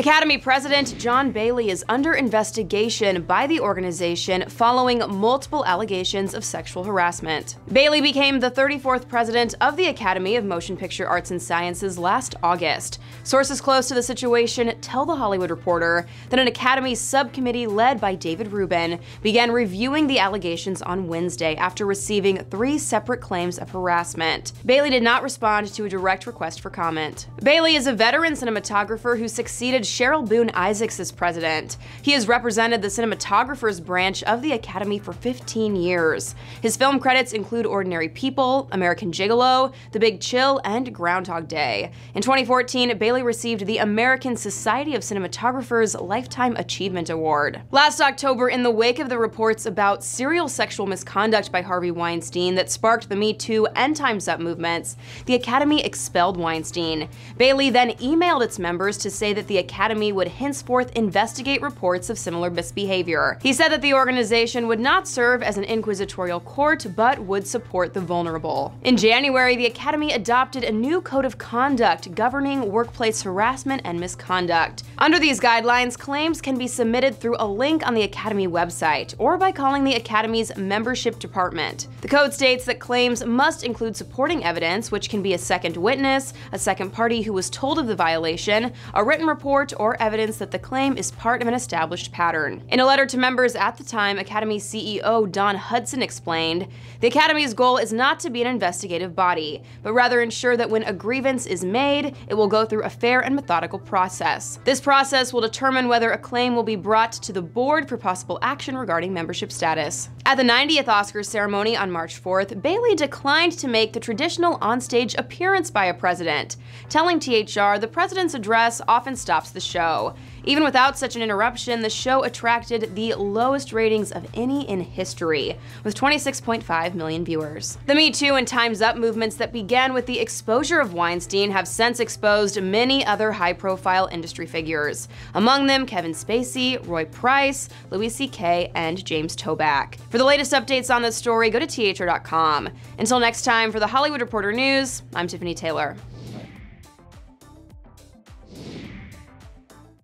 Academy President John Bailey is under investigation by the organization following multiple allegations of sexual harassment. Bailey became the 34th president of the Academy of Motion Picture Arts and Sciences last August. Sources close to the situation tell The Hollywood Reporter that an Academy subcommittee led by David Rubin began reviewing the allegations on Wednesday after receiving 3 separate claims of harassment. Bailey did not respond to a direct request for comment. Bailey is a veteran cinematographer who succeeded Cheryl Boone Isaacs as president. He has represented the cinematographers branch of the Academy for 15 years. His film credits include Ordinary People, American Gigolo, The Big Chill, and Groundhog Day. In 2014, Bailey received the American Society of Cinematographers Lifetime Achievement Award. Last October, in the wake of the reports about serial sexual misconduct by Harvey Weinstein that sparked the Me Too and Time's Up movements, the Academy expelled Weinstein. Bailey then emailed its members to say that the Academy would henceforth investigate reports of similar misbehavior. He said that the organization would not serve as an inquisitorial court, but would support the vulnerable. In January, the Academy adopted a new code of conduct governing workplace harassment and misconduct. Under these guidelines, claims can be submitted through a link on the Academy website or by calling the Academy's membership department. The code states that claims must include supporting evidence, which can be a second witness, a second party who was told of the violation, a written report, or evidence that the claim is part of an established pattern. In a letter to members at the time, Academy CEO Don Hudson explained, "The Academy's goal is not to be an investigative body, but rather ensure that when a grievance is made, it will go through a fair and methodical process. This process will determine whether a claim will be brought to the board for possible action regarding membership status." At the 90th Oscars ceremony on March 4th, Bailey declined to make the traditional onstage appearance by a president, telling THR the president's address often stops the show. Even without such an interruption, the show attracted the lowest ratings of any in history, with 26.5 million viewers. The Me Too and Time's Up movements that began with the exposure of Weinstein have since exposed many other high-profile industry figures, among them Kevin Spacey, Roy Price, Louis C.K., and James Toback. For the latest updates on this story, go to thr.com. Until next time, for The Hollywood Reporter News, I'm Tiffany Taylor.